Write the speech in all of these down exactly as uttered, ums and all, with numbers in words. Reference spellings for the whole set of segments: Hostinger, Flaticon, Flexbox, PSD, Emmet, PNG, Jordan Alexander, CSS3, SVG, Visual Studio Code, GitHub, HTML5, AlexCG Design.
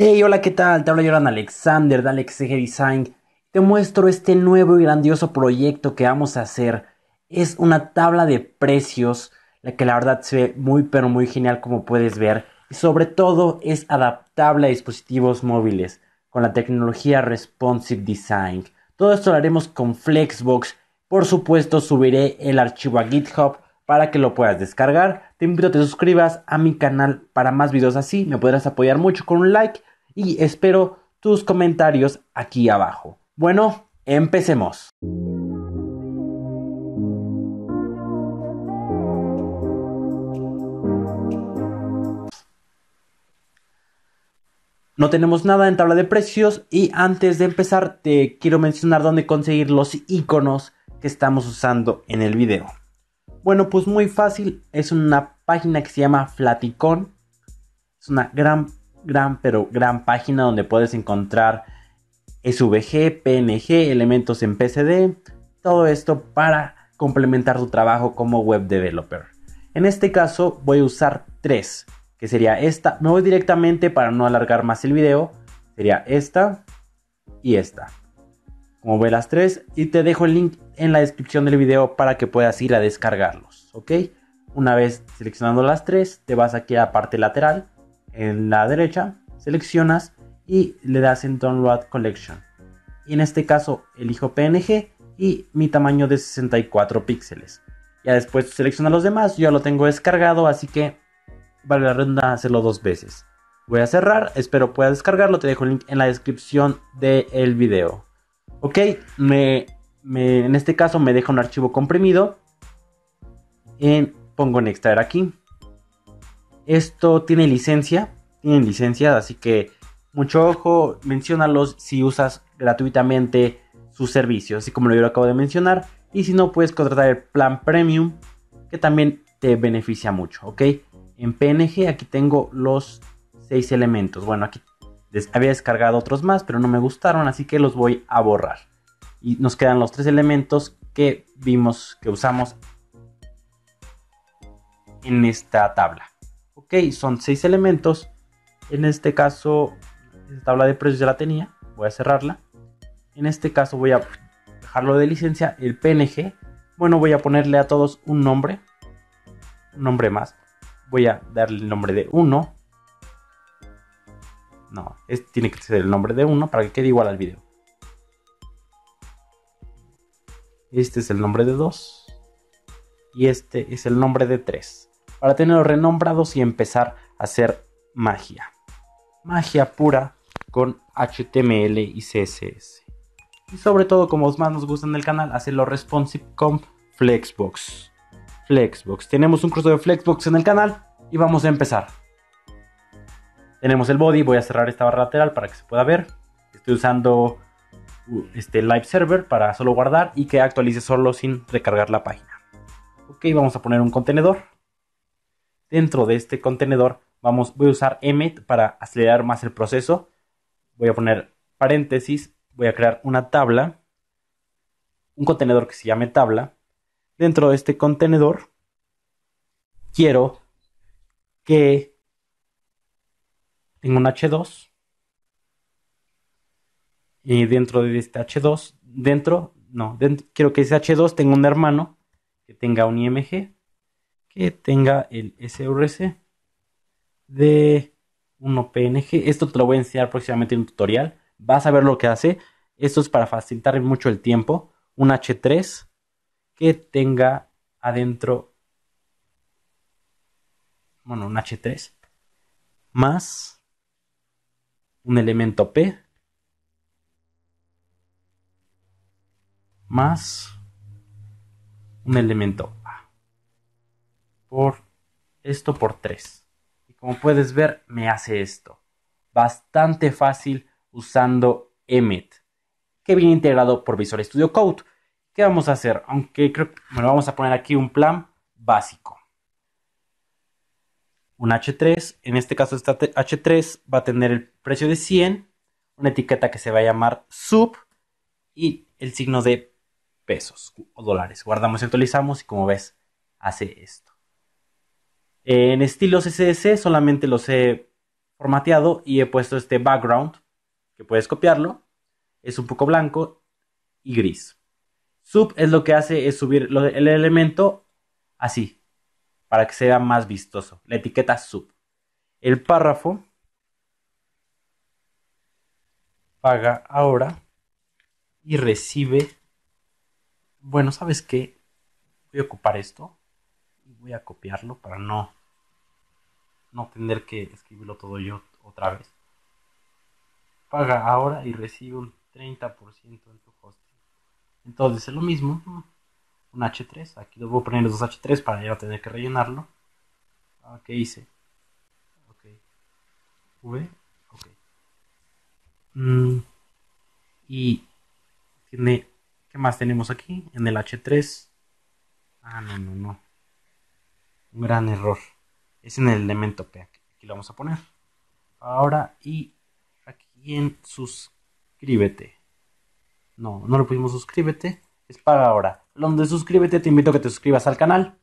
Hey, hola, ¿qué tal? Te habla Jordan Alexander de AlexCG Design. Te muestro este nuevo y grandioso proyecto que vamos a hacer. Es una tabla de precios, la que la verdad se ve muy pero muy genial, como puedes ver. Y sobre todo es adaptable a dispositivos móviles con la tecnología Responsive Design. Todo esto lo haremos con Flexbox. Por supuesto, subiré el archivo a GitHub para que lo puedas descargar. Te invito a que te suscribas a mi canal para más videos así. Me podrás apoyar mucho con un like y espero tus comentarios aquí abajo. Bueno, empecemos. No tenemos nada en tabla de precios y antes de empezar te quiero mencionar dónde conseguir los iconos que estamos usando en el video. Bueno, pues muy fácil, es una página que se llama Flaticon. Es una gran, gran, pero gran página donde puedes encontrar S V G, P N G, elementos en P S D. Todo esto para complementar tu trabajo como web developer. En este caso voy a usar tres, que sería esta. Me voy directamente para no alargar más el video. Sería esta y esta. Como ve, las tres, y te dejo el link en la descripción del video para que puedas ir a descargarlos, ¿ok? Una vez seleccionando las tres, te vas aquí a la parte lateral, en la derecha, seleccionas y le das en Download Collection. Y en este caso elijo P N G y mi tamaño de sesenta y cuatro píxeles. Ya después selecciona los demás, yo lo tengo descargado, así que vale la redundancia hacerlo dos veces. Voy a cerrar, espero puedas descargarlo, te dejo el link en la descripción del video. Ok, me, me, en este caso me deja un archivo comprimido. En, pongo en extraer aquí. Esto tiene licencia. Tienen licencia, así que mucho ojo. Menciónalos si usas gratuitamente sus servicios, así como yo lo acabo de mencionar. Y si no, puedes contratar el plan Premium, que también te beneficia mucho. Ok, en P N G aquí tengo los seis elementos. Bueno, aquí había descargado otros más, pero no me gustaron, así que los voy a borrar. Y nos quedan los tres elementos que vimos, que usamos en esta tabla. Ok, son seis elementos. En este caso, la tabla de precios ya la tenía. Voy a cerrarla. En este caso voy a dejarlo de licencia, el P N G. Bueno, voy a ponerle a todos un nombre. Un nombre más. Voy a darle el nombre de uno. No, este tiene que ser el nombre de uno para que quede igual al video. Este es el nombre de dos. Y este es el nombre de tres. Para tenerlos renombrados y empezar a hacer magia. Magia pura con H T M L y C S S. Y sobre todo, como más nos gusta en el canal, hacerlo responsive con Flexbox. Flexbox. Tenemos un curso de Flexbox en el canal y vamos a empezar. Tenemos el body, voy a cerrar esta barra lateral para que se pueda ver. Estoy usando este live server para solo guardar y que actualice solo sin recargar la página. Ok, vamos a poner un contenedor. Dentro de este contenedor vamos, voy a usar Emmet para acelerar más el proceso. Voy a poner paréntesis, voy a crear una tabla. Un contenedor que se llame tabla. Dentro de este contenedor quiero que... tengo un H dos y dentro de este H dos, dentro, no, dentro, quiero que ese H dos tenga un hermano que tenga un I M G, que tenga el S R C de uno P N G. Esto te lo voy a enseñar próximamente en un tutorial. Vas a ver lo que hace. Esto es para facilitar mucho el tiempo. Un H tres que tenga adentro, bueno, un H tres más un elemento P más un elemento A por esto por tres. Y como puedes ver, me hace esto. Bastante fácil usando Emmet, que viene integrado por Visual Studio Code. ¿Qué vamos a hacer? Aunque creo que bueno, vamos a poner aquí un plan básico. Un H tres, en este caso esta H tres va a tener el precio de cien, una etiqueta que se va a llamar sub y el signo de pesos o dólares. Guardamos y actualizamos y como ves hace esto. En estilo C S S solamente los he formateado y he puesto este background, que puedes copiarlo, es un poco blanco y gris. Sub es lo que hace es subir lo, el elemento así, para que sea más vistoso, la etiqueta sub. El párrafo paga ahora y recibe, bueno, ¿sabes qué? Voy a ocupar esto y voy a copiarlo para no, no tener que escribirlo todo yo otra vez. Paga ahora y recibe un treinta por ciento en tu hosting. Entonces es lo mismo, un hache tres, aquí debo poner los dos hache tres para ya no tener que rellenarlo. Ah, ¿qué hice? Ok, V, ok. Mm, y tiene, ¿qué más tenemos aquí? En el hache tres. Ah, no, no, no. Un gran error. Es en el elemento P. Aquí lo vamos a poner. Ahora y aquí en suscríbete. No, no lo pusimos suscríbete. Es para ahora. Donde suscríbete te invito a que te suscribas al canal.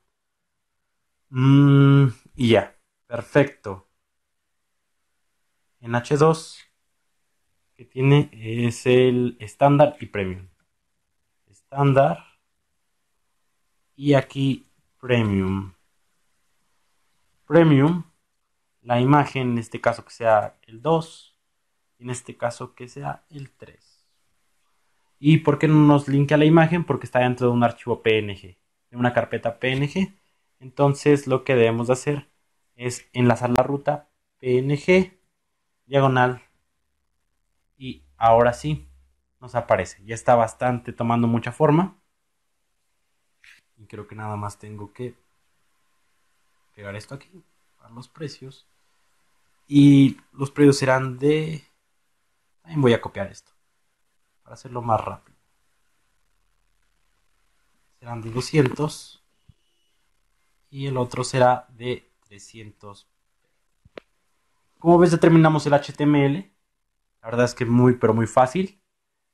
Mm, y ya. Perfecto. En hache dos. Que tiene es el estándar y premium. Estándar. Y aquí premium. Premium, la imagen en este caso que sea el dos, y en este caso que sea el tres. ¿Y por qué no nos linkea la imagen? Porque está dentro de un archivo P N G, de una carpeta P N G. Entonces lo que debemos de hacer es enlazar la ruta P N G, diagonal, y ahora sí nos aparece. Ya está bastante tomando mucha forma. Y creo que nada más tengo que pegar esto aquí para los precios. Y los precios serán de... También voy a copiar esto para hacerlo más rápido. Serán de doscientos. Y el otro será de trescientos. Como ves, ya terminamos el H T M L. La verdad es que muy pero muy fácil.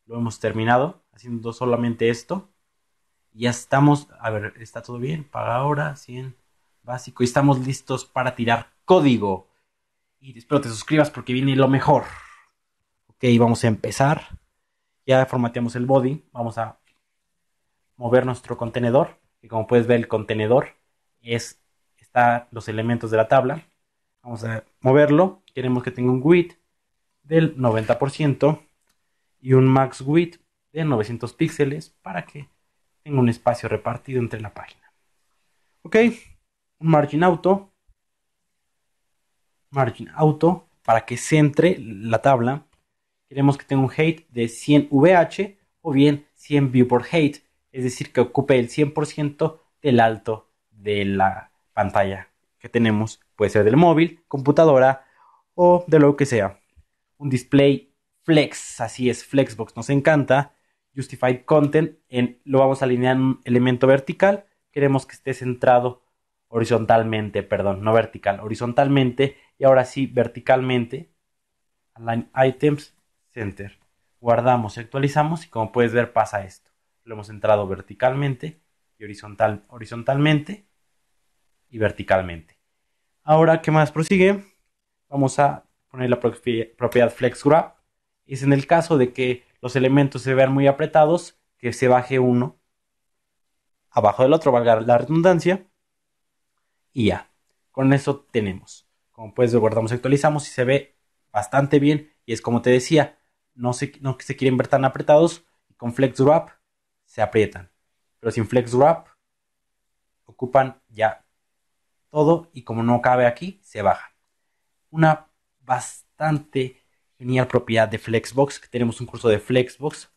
Lo hemos terminado haciendo solamente esto. Ya estamos, a ver, está todo bien, paga ahora, cien, básico, y estamos listos para tirar código. Y espero te suscribas porque viene lo mejor. Ok, vamos a empezar. Ya formateamos el body, vamos a mover nuestro contenedor. Y como puedes ver, el contenedor es, está los elementos de la tabla. Vamos a moverlo, queremos que tenga un width del noventa por ciento y un max width de novecientos píxeles para que tengo un espacio repartido entre la página. Ok, un margin auto. Margin auto para que centre la tabla. Queremos que tenga un height de cien V H o bien cien view por height. Es decir, que ocupe el cien por ciento del alto de la pantalla que tenemos. Puede ser del móvil, computadora o de lo que sea. Un display flex, así es, Flexbox nos encanta. Justified Content, en, lo vamos a alinear en un elemento vertical. Queremos que esté centrado horizontalmente, perdón, no vertical, horizontalmente. Y ahora sí, verticalmente. Align Items Center. Guardamos y actualizamos. Y como puedes ver, pasa esto. Lo hemos centrado verticalmente y horizontal, horizontalmente y verticalmente. Ahora, ¿qué más prosigue? Vamos a poner la propiedad FlexWrap. Es en el caso de que los elementos se vean muy apretados, que se baje uno abajo del otro, valga la redundancia. Y ya, con eso tenemos. Como puedes ver, guardamos y actualizamos y se ve bastante bien. Y es como te decía, no se, no se quieren ver tan apretados. Y con FlexWrap se aprietan. Pero sin FlexWrap ocupan ya todo. Y como no cabe aquí, se baja. Una bastante... genial propiedad de Flexbox, que tenemos un curso de Flexbox.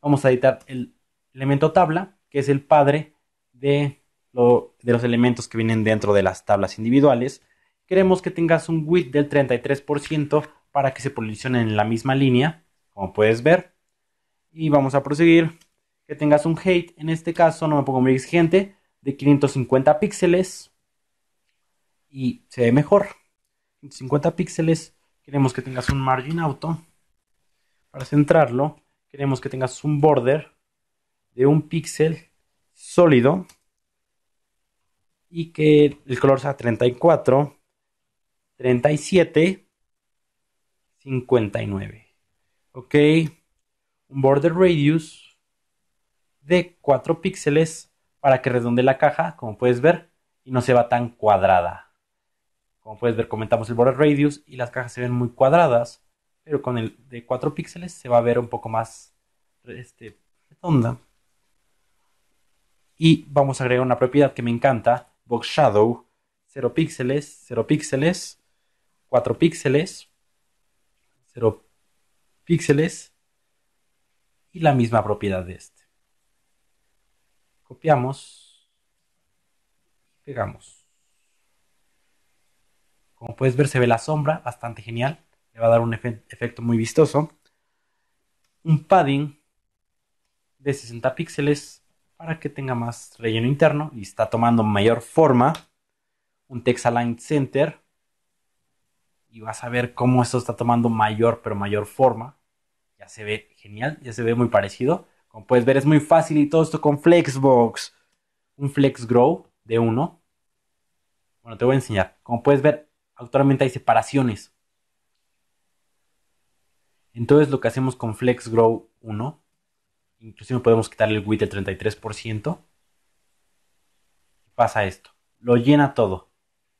Vamos a editar el elemento tabla, que es el padre de, lo, de los elementos que vienen dentro de las tablas individuales. Queremos que tengas un width del treinta y tres por ciento para que se posicionen en la misma línea, como puedes ver. Y vamos a proseguir. Que tengas un height, en este caso no me pongo muy exigente, de quinientos cincuenta píxeles. Y se ve mejor. quinientos cincuenta píxeles. Queremos que tengas un margin auto para centrarlo. Queremos que tengas un border de un píxel sólido y que el color sea treinta y cuatro, treinta y siete cincuenta y nueve. Ok. Un border radius de cuatro píxeles para que redonde la caja, como puedes ver, y no se va tan cuadrada. Como puedes ver, comentamos el border radius y las cajas se ven muy cuadradas, pero con el de cuatro píxeles se va a ver un poco más este, redonda. Y vamos a agregar una propiedad que me encanta, box shadow, cero píxeles, cero píxeles, cuatro píxeles, cero píxeles, y la misma propiedad de este. Copiamos, pegamos. Como puedes ver, se ve la sombra, bastante genial, le va a dar un efe- efecto muy vistoso. Un padding de sesenta píxeles para que tenga más relleno interno y está tomando mayor forma. Un text align center y vas a ver cómo esto está tomando mayor pero mayor forma. Ya se ve genial, ya se ve muy parecido. Como puedes ver, es muy fácil y todo esto con Flexbox. Un Flex Grow de uno. Bueno, te voy a enseñar. Como puedes ver, actualmente hay separaciones. Entonces lo que hacemos con Flex Grow uno, inclusive podemos quitarle el width del treinta y tres por ciento. Pasa esto. Lo llena todo.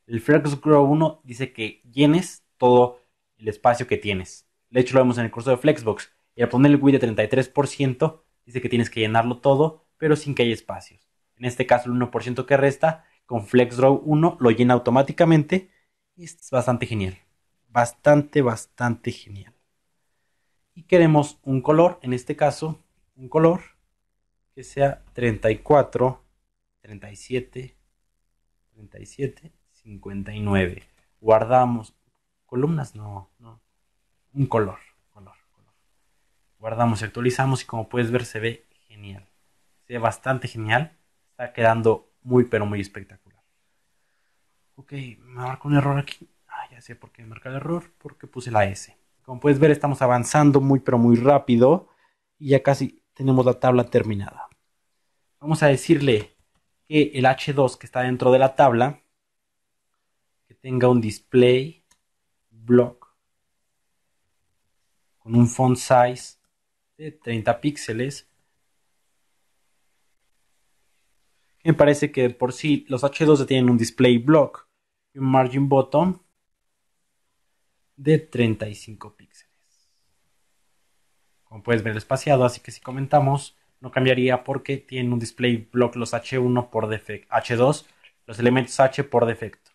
El Flex Grow uno dice que llenes todo el espacio que tienes. De hecho, lo vemos en el curso de Flexbox. Y al poner el width de treinta y tres por ciento, dice que tienes que llenarlo todo, pero sin que haya espacios. En este caso, el uno por ciento que resta, con FlexDraw uno lo llena automáticamente. Y esto es bastante genial. Bastante, bastante genial. Y queremos un color, en este caso, un color que sea treinta y cuatro, treinta y siete, treinta y siete, cincuenta y nueve. Guardamos columnas, no, no. Un color, color, color. Guardamos y actualizamos y como puedes ver se ve genial. Se ve bastante genial. Está quedando muy pero muy espectacular. Ok, me marco un error aquí. Ah, ya sé por qué me marca el error. Porque puse la S. Como puedes ver estamos avanzando muy pero muy rápido. Y ya casi tenemos la tabla terminada. Vamos a decirle que el hache dos que está dentro de la tabla. Que tenga un display block. Con un font size de treinta píxeles. Me parece que por sí los hache dos tienen un display block y un margin bottom de treinta y cinco píxeles. Como puedes ver el espaciado, así que si comentamos no cambiaría porque tienen un display block los hache uno por defecto, hache dos los elementos H por defecto.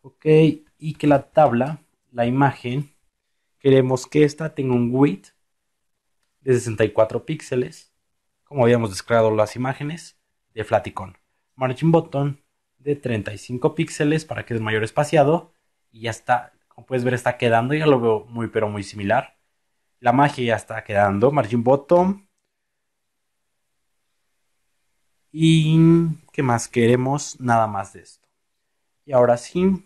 Ok, y que la tabla, la imagen... Queremos que esta tenga un width de sesenta y cuatro píxeles, como habíamos descargado las imágenes de Flaticon. Margin bottom de treinta y cinco píxeles para que es mayor espaciado. Y ya está, como puedes ver está quedando, ya lo veo muy pero muy similar. La magia ya está quedando, margin bottom. ¿Y qué más queremos? Nada más de esto. Y ahora sí,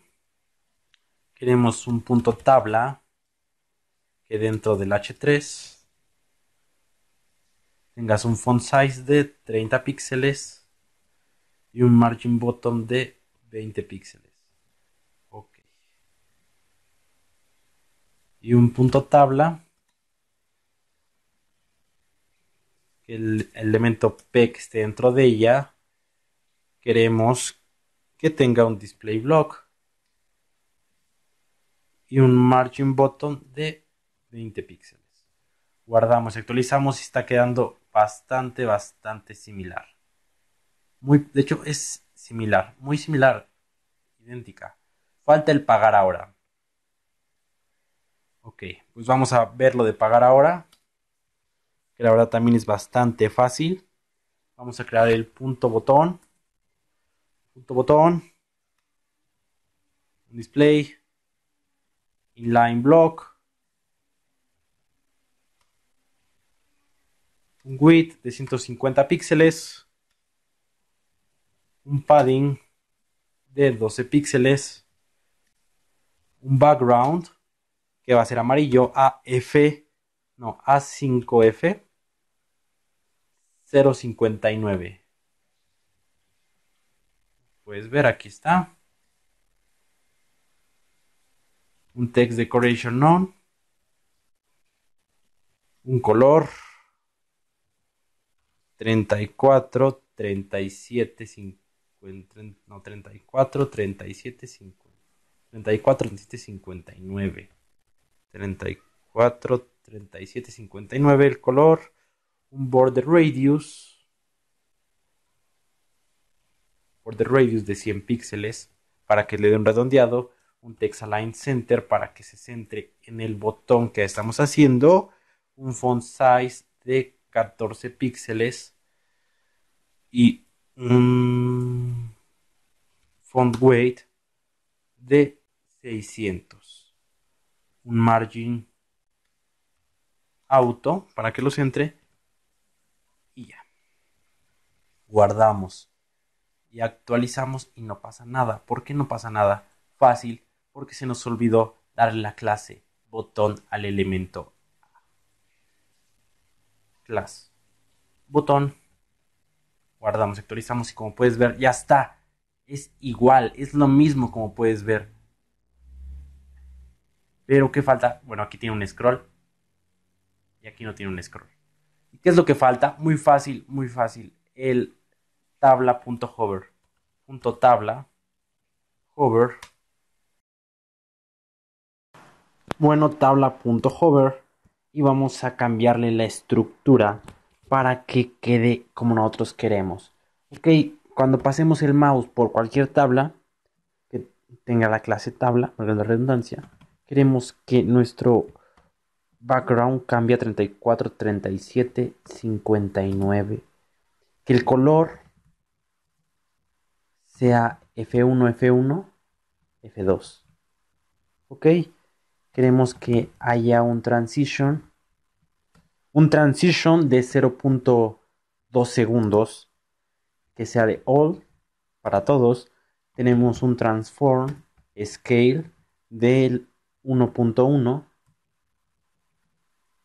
queremos un punto tabla. Dentro del hache tres tengas un font size de treinta píxeles y un margin bottom de veinte píxeles. Ok. Y un punto tabla que el elemento P que esté dentro de ella queremos que tenga un display block y un margin bottom de veinte píxeles. Guardamos y actualizamos y está quedando bastante, bastante similar. Muy, de hecho es similar, muy similar, idéntica. Falta el pagar ahora. Ok, pues vamos a ver lo de pagar ahora, que la verdad también es bastante fácil. Vamos a crear el punto botón, punto botón, display, inline block. Un width de ciento cincuenta píxeles, un padding de doce píxeles, un background que va a ser amarillo A F, no, A cinco F, cero cincuenta y nueve. Puedes ver, aquí está. Un text decoration none, un color, treinta y cuatro, treinta y siete, cincuenta, no, treinta y cuatro, treinta y siete, cincuenta y nueve, treinta y cuatro, treinta y siete, cincuenta y nueve el color, un border radius, border radius de cien píxeles para que le dé un redondeado, un text align center para que se centre en el botón que estamos haciendo, un font size de catorce píxeles y un font weight de seiscientos, un margin auto para que lo centre y ya. Guardamos y actualizamos y no pasa nada. ¿Por qué no pasa nada? Fácil, porque se nos olvidó darle la clase botón al elemento clase botón. Guardamos, actualizamos y como puedes ver ya está. Es igual, es lo mismo como puedes ver. Pero ¿qué falta? Bueno, aquí tiene un scroll y aquí no tiene un scroll. ¿Y qué es lo que falta? Muy fácil, muy fácil. El tabla.hover. Punto tabla. Hover. Bueno, tabla.hover. Y vamos a cambiarle la estructura para que quede como nosotros queremos. Ok, cuando pasemos el mouse por cualquier tabla, que tenga la clase tabla, para la redundancia, queremos que nuestro background cambie a treinta y cuatro, treinta y siete, cincuenta y nueve. Que el color sea efe uno, efe uno, efe dos. Ok, queremos que haya un transition, un transition de cero punto dos segundos, que sea de all, para todos. Tenemos un transform scale del uno punto uno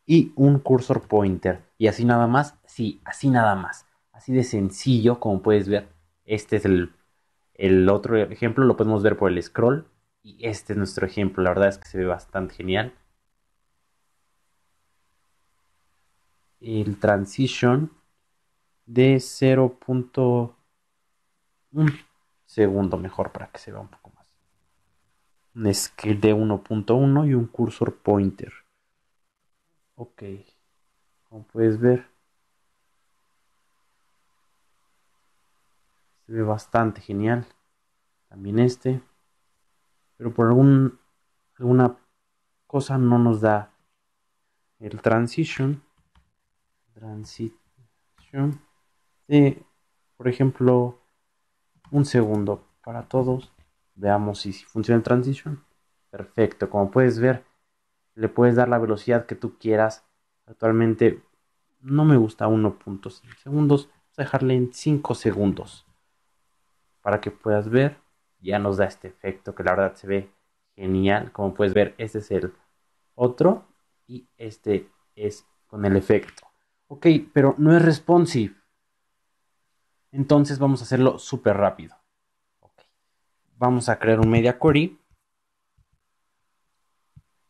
y un cursor pointer. Y así nada más, sí, así nada más. Así de sencillo, como puedes ver. Este es el, el otro ejemplo, lo podemos ver por el scroll. Y este es nuestro ejemplo, la verdad es que se ve bastante genial. El transition de cero punto uno segundo, mejor para que se vea un poco más. Un scale de uno punto uno y un cursor pointer. Ok, como puedes ver, se ve bastante genial. También este. Pero por algún, alguna cosa no nos da el transition. Transition de, por ejemplo, un segundo para todos. Veamos si, si funciona el transition. Perfecto, como puedes ver, le puedes dar la velocidad que tú quieras. Actualmente no me gusta uno punto seis segundos. Vamos a dejarle en cinco segundos. Para que puedas ver. Ya nos da este efecto que la verdad se ve genial. Como puedes ver, este es el otro y este es con el efecto. Ok, pero no es responsive. Entonces vamos a hacerlo súper rápido. Okay. Vamos a crear un media query.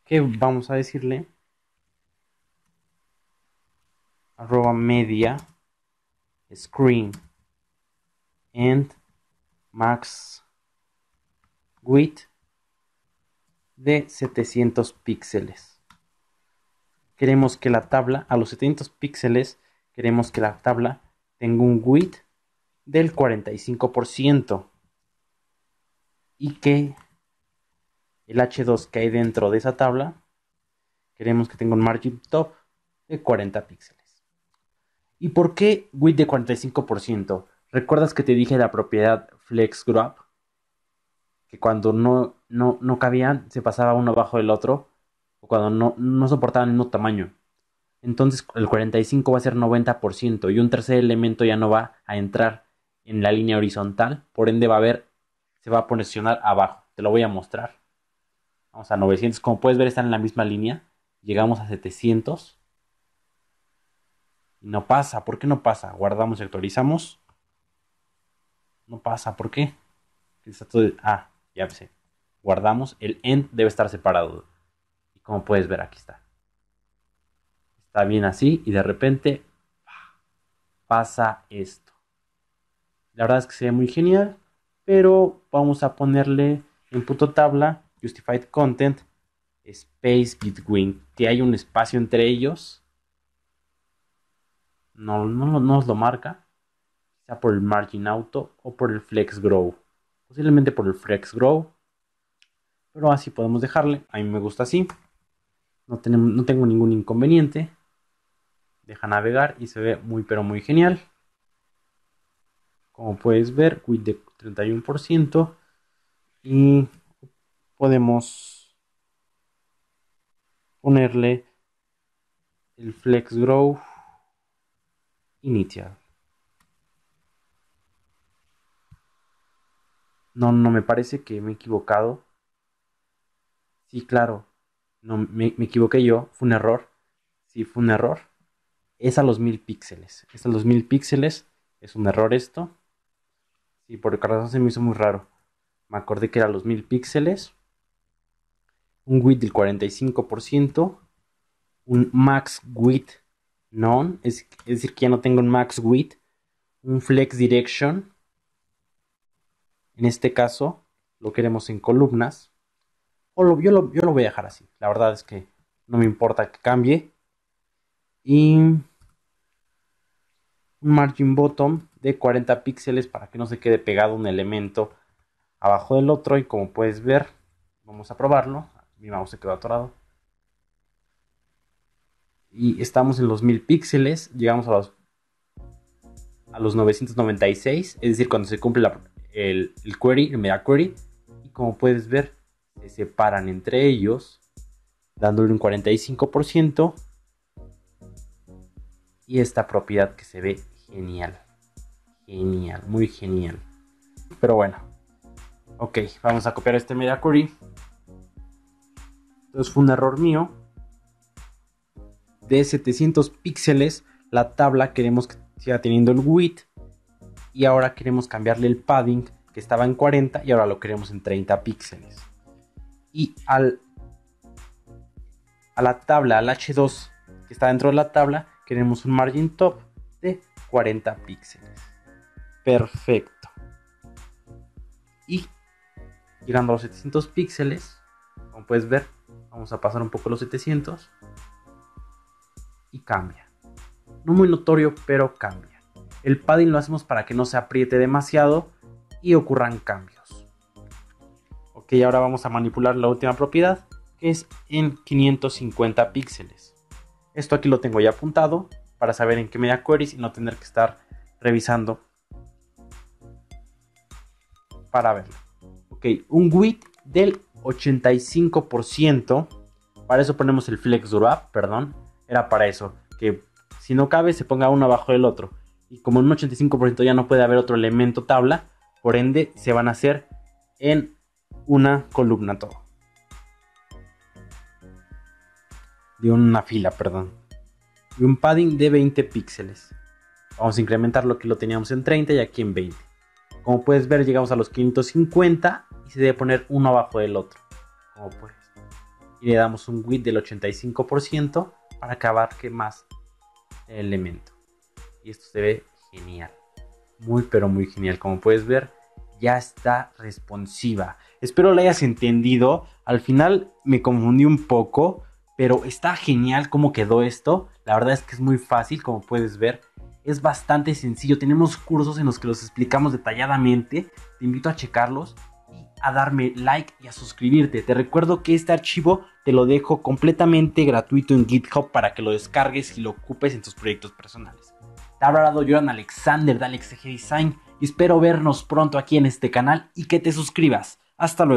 Que vamos a decirle arroba media screen and max width de setecientos píxeles. Queremos que la tabla, a los setecientos píxeles, queremos que la tabla tenga un width del cuarenta y cinco por ciento y que el hache dos que hay dentro de esa tabla, queremos que tenga un margin top de cuarenta píxeles. ¿Y por qué width de cuarenta y cinco por ciento? ¿Recuerdas que te dije la propiedad FlexGrab? Que cuando no, no, no cabían, se pasaba uno abajo del otro, o cuando no, no soportaban el mismo tamaño. Entonces el cuarenta y cinco va a ser noventa por ciento, y un tercer elemento ya no va a entrar en la línea horizontal, por ende va a haber, se va a posicionar abajo. Te lo voy a mostrar. Vamos a novecientos, como puedes ver están en la misma línea, llegamos a setecientos, y no pasa. ¿Por qué no pasa? Guardamos y actualizamos. No pasa, ¿por qué? Está todo, ah, ya sé. Guardamos, el end debe estar separado. Y como puedes ver, aquí está. está bien así y de repente pasa esto. La verdad es que sería muy genial, pero vamos a ponerle en punto tabla justified content space between, que hay un espacio entre ellos. No, no, no nos lo marca, quizá por el margin auto o por el flex grow, posiblemente por el flex grow, pero así podemos dejarle. A mí me gusta así, no, tenemos, no tengo ningún inconveniente. Deja navegar y se ve muy pero muy genial. Como puedes ver, width de treinta y uno por ciento y podemos ponerle el flex grow initial. No, no me parece que me he equivocado. Sí, claro, no, me, me equivoqué yo, fue un error. Sí, fue un error. Es a los mil píxeles, es a los mil píxeles, es un error esto. Sí, por razón se me hizo muy raro. Me acordé que era los mil píxeles. Un width del cuarenta y cinco por ciento. Un max width none, es, es decir que ya no tengo un max width. Un flex direction. En este caso lo queremos en columnas. O lo, yo, lo, yo lo voy a dejar así. La verdad es que no me importa que cambie. Y un margin bottom de cuarenta píxeles para que no se quede pegado un elemento abajo del otro. Y como puedes ver, vamos a probarlo. Mi mouse se quedó atorado. Y estamos en los mil píxeles. Llegamos a los, a los novecientos noventa y seis. Es decir, cuando se cumple la, el, el query, el meta query. Y como puedes ver, se separan entre ellos, dándole un cuarenta y cinco por ciento. Y esta propiedad que se ve genial. Genial, muy genial. Pero bueno. Ok, vamos a copiar este media query. Entonces fue un error mío. De setecientos píxeles, la tabla queremos que siga teniendo el width. Y ahora queremos cambiarle el padding, que estaba en cuarenta y ahora lo queremos en treinta píxeles. Y al, a la tabla, al hache dos que está dentro de la tabla, queremos un margin top de cuarenta píxeles. Perfecto. Y llegando a los setecientos píxeles, como puedes ver, vamos a pasar un poco los setecientos. Y cambia. No muy notorio, pero cambia. El padding lo hacemos para que no se apriete demasiado y ocurran cambios. Ok, ahora vamos a manipular la última propiedad, que es en quinientos cincuenta píxeles. Esto aquí lo tengo ya apuntado para saber en qué media queries y no tener que estar revisando para verlo. Ok, un width del ochenta y cinco por ciento. Para eso ponemos el flex wrap, perdón. Era para eso, que si no cabe se ponga uno abajo del otro. Y como en un ochenta y cinco por ciento ya no puede haber otro elemento tabla, por ende se van a hacer en una columna todo. De una fila, perdón. Y un padding de veinte píxeles. Vamos a incrementarlo, aquí lo teníamos en treinta y aquí en veinte. Como puedes ver, llegamos a los quinientos cincuenta y se debe poner uno abajo del otro. Como puedes. Y le damos un width del ochenta y cinco por ciento para que abarque más el elemento. Y esto se ve genial. Muy pero muy genial. Como puedes ver, ya está responsiva. Espero lo hayas entendido. Al final me confundí un poco. Pero está genial cómo quedó esto. La verdad es que es muy fácil, como puedes ver. Es bastante sencillo. Tenemos cursos en los que los explicamos detalladamente. Te invito a checarlos y a darme like y a suscribirte. Te recuerdo que este archivo te lo dejo completamente gratuito en GitHub para que lo descargues y lo ocupes en tus proyectos personales. Te ha hablado Jordan Alexander de AlexCG Design. Y espero vernos pronto aquí en este canal y que te suscribas. Hasta luego.